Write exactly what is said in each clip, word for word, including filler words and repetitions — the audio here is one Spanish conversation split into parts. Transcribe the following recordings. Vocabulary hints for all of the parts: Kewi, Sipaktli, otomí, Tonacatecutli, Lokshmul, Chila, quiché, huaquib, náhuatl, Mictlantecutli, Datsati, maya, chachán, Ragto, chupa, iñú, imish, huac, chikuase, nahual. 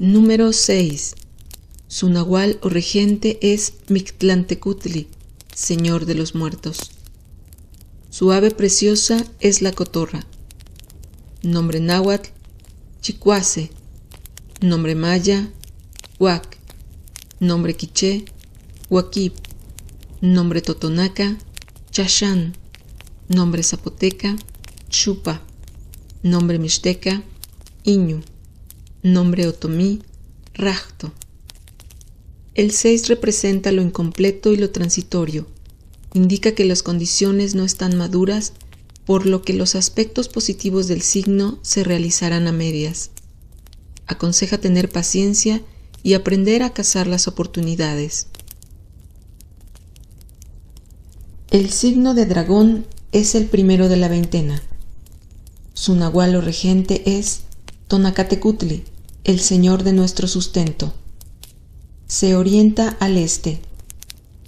Número seis. Su nahual o regente es Mictlantecutli, señor de los muertos. Su ave preciosa es la cotorra. Nombre náhuatl, chikuase. Nombre maya, huac. Nombre quiché, huaquib. Nombre totonaca, chachán. Nombre zapoteca, chupa. Nombre mixteca, iñú. Nombre otomí, Ragto. El seis representa lo incompleto y lo transitorio. Indica que las condiciones no están maduras, por lo que los aspectos positivos del signo se realizarán a medias. Aconseja tener paciencia y aprender a cazar las oportunidades. El signo de dragón es el primero de la veintena. Su nahual o regente es Tonacatecutli, el señor de nuestro sustento. Se orienta al este.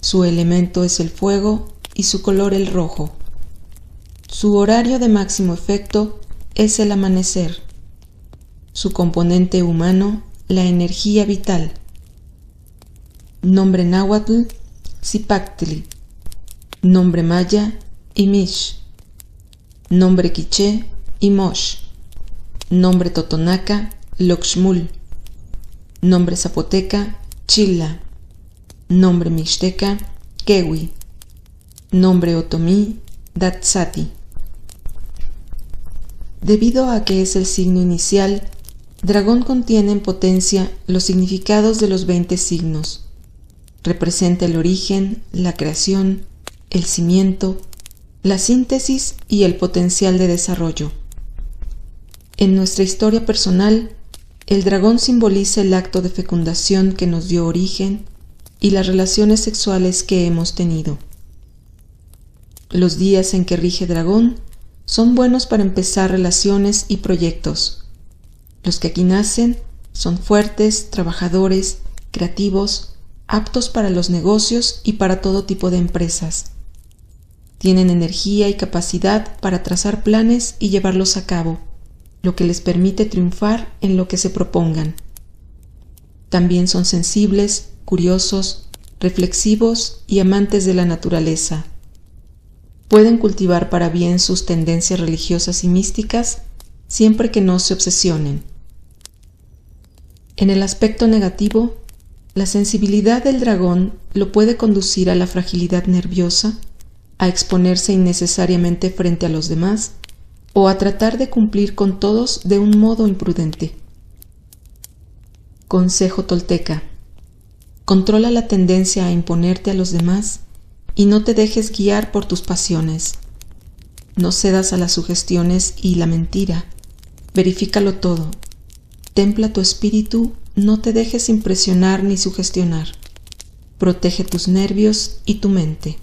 Su elemento es el fuego y su color el rojo. Su horario de máximo efecto es el amanecer. Su componente humano, la energía vital. Nombre náhuatl, Sipaktli. Nombre maya, imish. Nombre quiché, imosh. Nombre totonaca, Lokshmul. Nombre zapoteca, Chila. Nombre mixteca, Kewi. Nombre otomí, Datsati. Debido a que es el signo inicial, dragón contiene en potencia los significados de los veinte signos. Representa el origen, la creación, el cimiento, la síntesis y el potencial de desarrollo. En nuestra historia personal, el dragón simboliza el acto de fecundación que nos dio origen y las relaciones sexuales que hemos tenido. Los días en que rige dragón son buenos para empezar relaciones y proyectos. Los que aquí nacen son fuertes, trabajadores, creativos, aptos para los negocios y para todo tipo de empresas. Tienen energía y capacidad para trazar planes y llevarlos a cabo, lo que les permite triunfar en lo que se propongan. También son sensibles, curiosos, reflexivos y amantes de la naturaleza. Pueden cultivar para bien sus tendencias religiosas y místicas siempre que no se obsesionen. En el aspecto negativo, la sensibilidad del dragón lo puede conducir a la fragilidad nerviosa, a exponerse innecesariamente frente a los demás, o a tratar de cumplir con todos de un modo imprudente. Consejo tolteca: controla la tendencia a imponerte a los demás y no te dejes guiar por tus pasiones. No cedas a las sugestiones y la mentira. Verifícalo todo. Templa tu espíritu, no te dejes impresionar ni sugestionar. Protege tus nervios y tu mente.